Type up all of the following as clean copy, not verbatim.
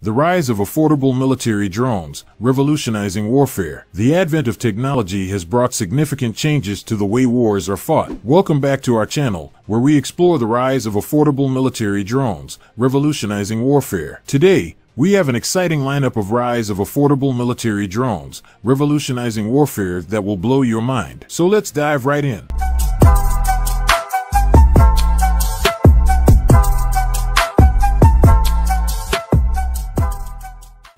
The rise of affordable military drones, revolutionizing warfare. The advent of technology has brought significant changes to the way wars are fought. Welcome back to our channel, where we explore the rise of affordable military drones, revolutionizing warfare. Today, we have an exciting lineup of rise of affordable military drones, revolutionizing warfare that will blow your mind. So let's dive right in.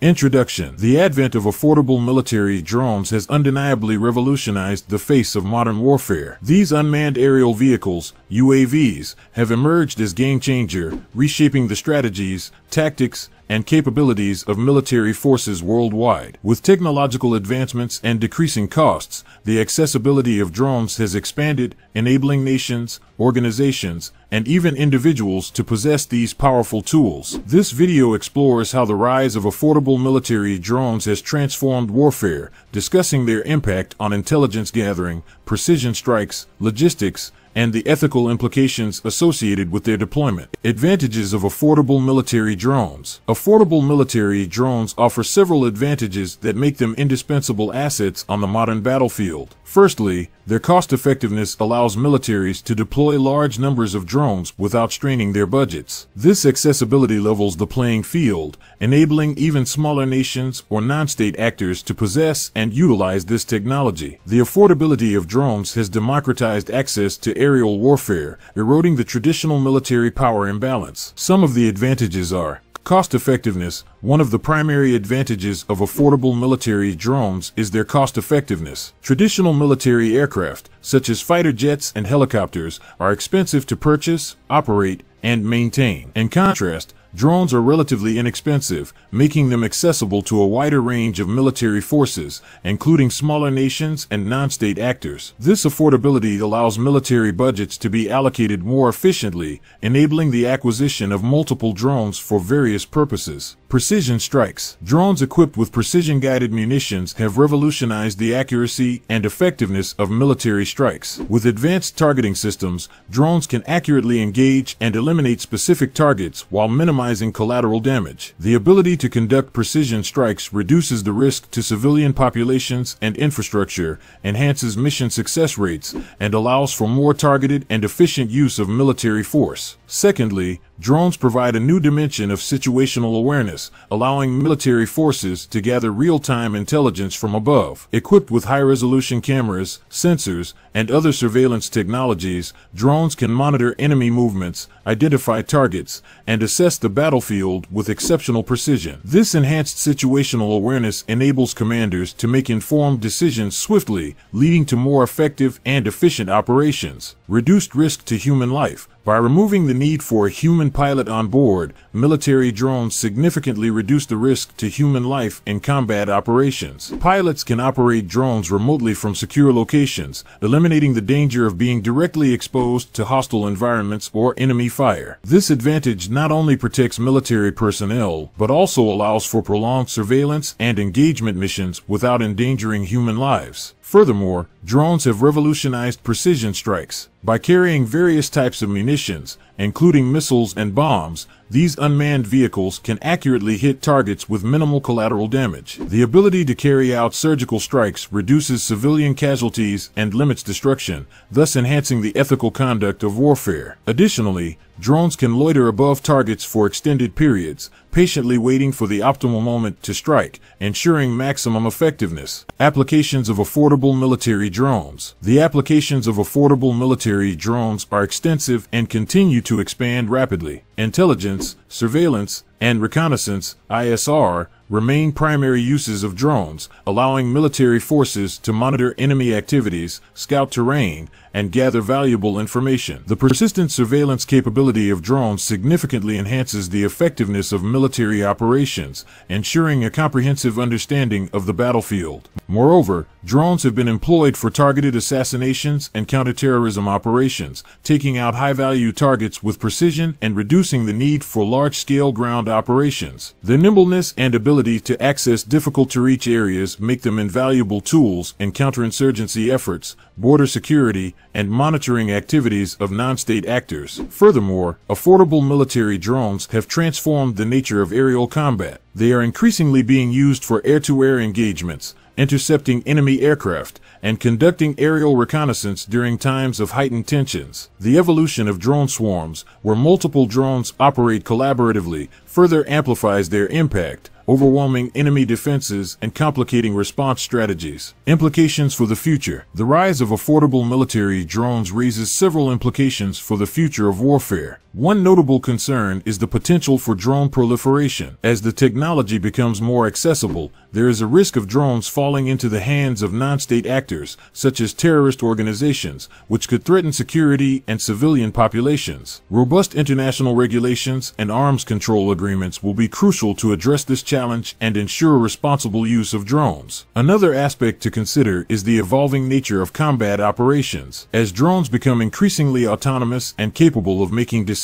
Introduction. The advent of affordable military drones has undeniably revolutionized the face of modern warfare. These unmanned aerial vehicles, UAVs, have emerged as game changer, reshaping the strategies, tactics, and capabilities of military forces worldwide. With technological advancements and decreasing costs, the accessibility of drones has expanded, enabling nations, organizations, and even individuals to possess these powerful tools. This video explores how the rise of affordable military drones has transformed warfare, discussing their impact on intelligence gathering, precision strikes, logistics, and the ethical implications associated with their deployment. Advantages of affordable military drones. Affordable military drones offer several advantages that make them indispensable assets on the modern battlefield. Firstly, their cost-effectiveness allows militaries to deploy large numbers of drones without straining their budgets. This accessibility levels the playing field, enabling even smaller nations or non-state actors to possess and utilize this technology. The affordability of drones has democratized access to aerial warfare, eroding the traditional military power imbalance. Some of the advantages are cost-effectiveness. One of the primary advantages of affordable military drones is their cost-effectiveness. Traditional military aircraft, such as fighter jets and helicopters, are expensive to purchase, operate, and maintain. In contrast, drones are relatively inexpensive, making them accessible to a wider range of military forces, including smaller nations and non-state actors. This affordability allows military budgets to be allocated more efficiently, enabling the acquisition of multiple drones for various purposes. Precision strikes. Drones equipped with precision-guided munitions have revolutionized the accuracy and effectiveness of military strikes. With advanced targeting systems, drones can accurately engage and eliminate specific targets while minimizing collateral damage. The ability to conduct precision strikes reduces the risk to civilian populations and infrastructure, enhances mission success rates, and allows for more targeted and efficient use of military force. Secondly, drones provide a new dimension of situational awareness, allowing military forces to gather real-time intelligence from above. Equipped with high-resolution cameras, sensors, and other surveillance technologies, drones can monitor enemy movements, identify targets, and assess the battlefield with exceptional precision. This enhanced situational awareness enables commanders to make informed decisions swiftly, leading to more effective and efficient operations. Reduced risk to human life. By removing the need for a human pilot on board, military drones significantly reduce the risk to human life in combat operations. Pilots can operate drones remotely from secure locations, eliminating the danger of being directly exposed to hostile environments or enemy fire. This advantage not only protects military personnel, but also allows for prolonged surveillance and engagement missions without endangering human lives. Furthermore, drones have revolutionized precision strikes. By carrying various types of munitions, including missiles and bombs, these unmanned vehicles can accurately hit targets with minimal collateral damage. The ability to carry out surgical strikes reduces civilian casualties and limits destruction, thus enhancing the ethical conduct of warfare. Additionally, drones can loiter above targets for extended periods, patiently waiting for the optimal moment to strike, ensuring maximum effectiveness. Applications of affordable military drones. The applications of affordable military drones are extensive and continue to expand rapidly. Intelligence, surveillance, and reconnaissance, ISR, remain primary uses of drones, allowing military forces to monitor enemy activities, scout terrain, and gather valuable information. The persistent surveillance capability of drones significantly enhances the effectiveness of military operations, ensuring a comprehensive understanding of the battlefield. Moreover, drones have been employed for targeted assassinations and counterterrorism operations, taking out high-value targets with precision and reducing the need for large-scale ground operations. Their nimbleness and ability to access difficult-to-reach areas make them invaluable tools in counterinsurgency efforts, border security, and monitoring activities of non-state actors. Furthermore, affordable military drones have transformed the nature of aerial combat. They are increasingly being used for air-to-air engagements, intercepting enemy aircraft, and conducting aerial reconnaissance during times of heightened tensions. The evolution of drone swarms, where multiple drones operate collaboratively, further amplifies their impact, overwhelming enemy defenses and complicating response strategies. Implications for the future. The rise of affordable military drones raises several implications for the future of warfare. One notable concern is the potential for drone proliferation. As the technology becomes more accessible, there is a risk of drones falling into the hands of non-state actors, such as terrorist organizations, which could threaten security and civilian populations. Robust international regulations and arms control agreements will be crucial to address this challenge and ensure responsible use of drones. Another aspect to consider is the evolving nature of combat operations. As drones become increasingly autonomous and capable of making decisions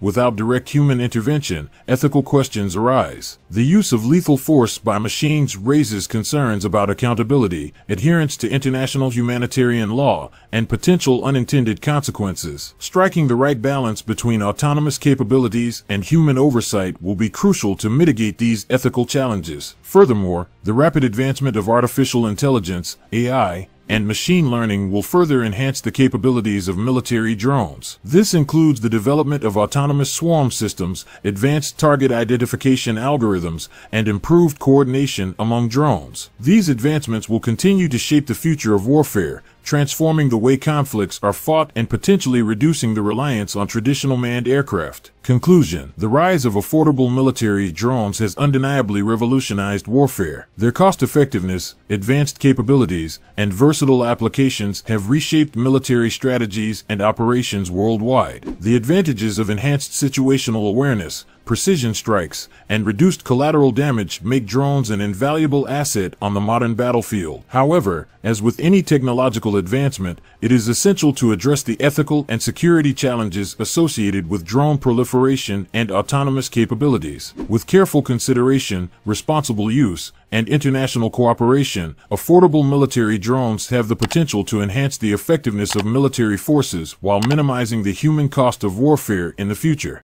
without direct human intervention, ethical questions arise. The use of lethal force by machines raises concerns about accountability, adherence to international humanitarian law, and potential unintended consequences. Striking the right balance between autonomous capabilities and human oversight will be crucial to mitigate these ethical challenges. Furthermore, the rapid advancement of artificial intelligence, AI, and machine learning will further enhance the capabilities of military drones. This includes the development of autonomous swarm systems, advanced target identification algorithms, and improved coordination among drones. These advancements will continue to shape the future of warfare, transforming the way conflicts are fought and potentially reducing the reliance on traditional manned aircraft. Conclusion. The rise of affordable military drones has undeniably revolutionized warfare. Their cost-effectiveness, advanced capabilities, and versatile applications have reshaped military strategies and operations worldwide. The advantages of enhanced situational awareness, precision strikes, and reduced collateral damage make drones an invaluable asset on the modern battlefield. However, as with any technological advancement, it is essential to address the ethical and security challenges associated with drone proliferation and autonomous capabilities. With careful consideration, responsible use, and international cooperation, affordable military drones have the potential to enhance the effectiveness of military forces while minimizing the human cost of warfare in the future.